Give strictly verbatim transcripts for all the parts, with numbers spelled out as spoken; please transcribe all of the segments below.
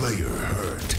Slayer hurt.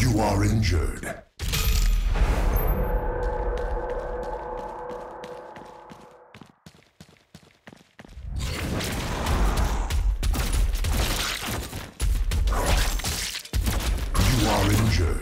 You are injured. You are injured.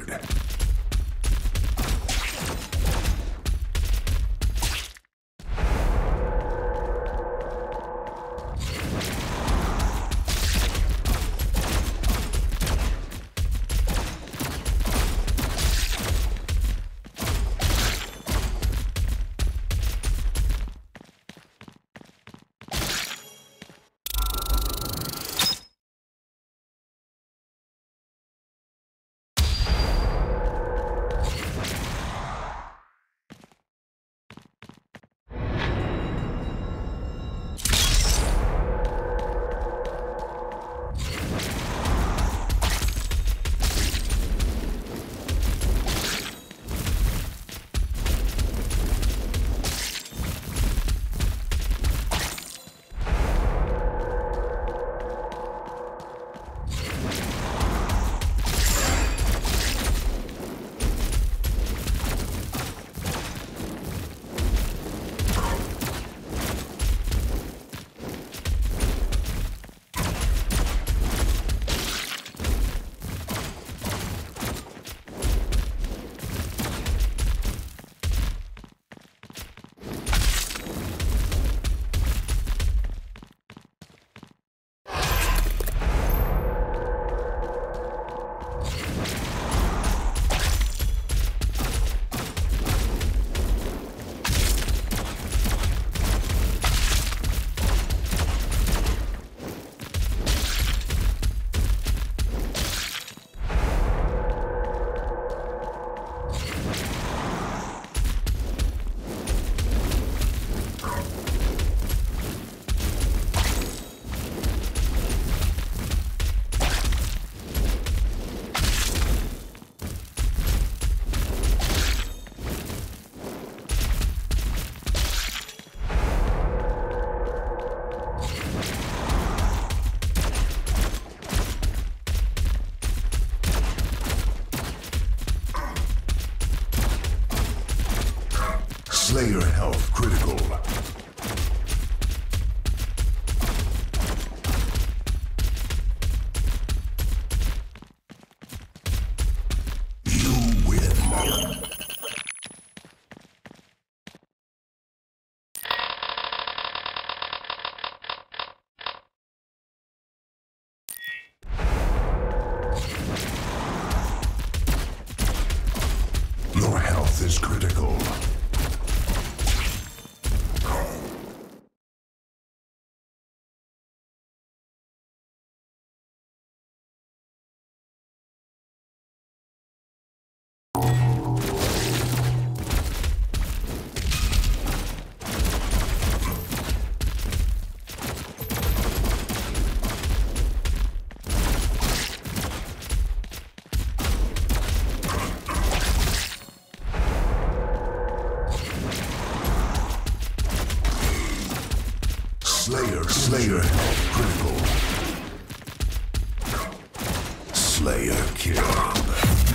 Slayer health critical. You win. Your health is critical. Slayer kill.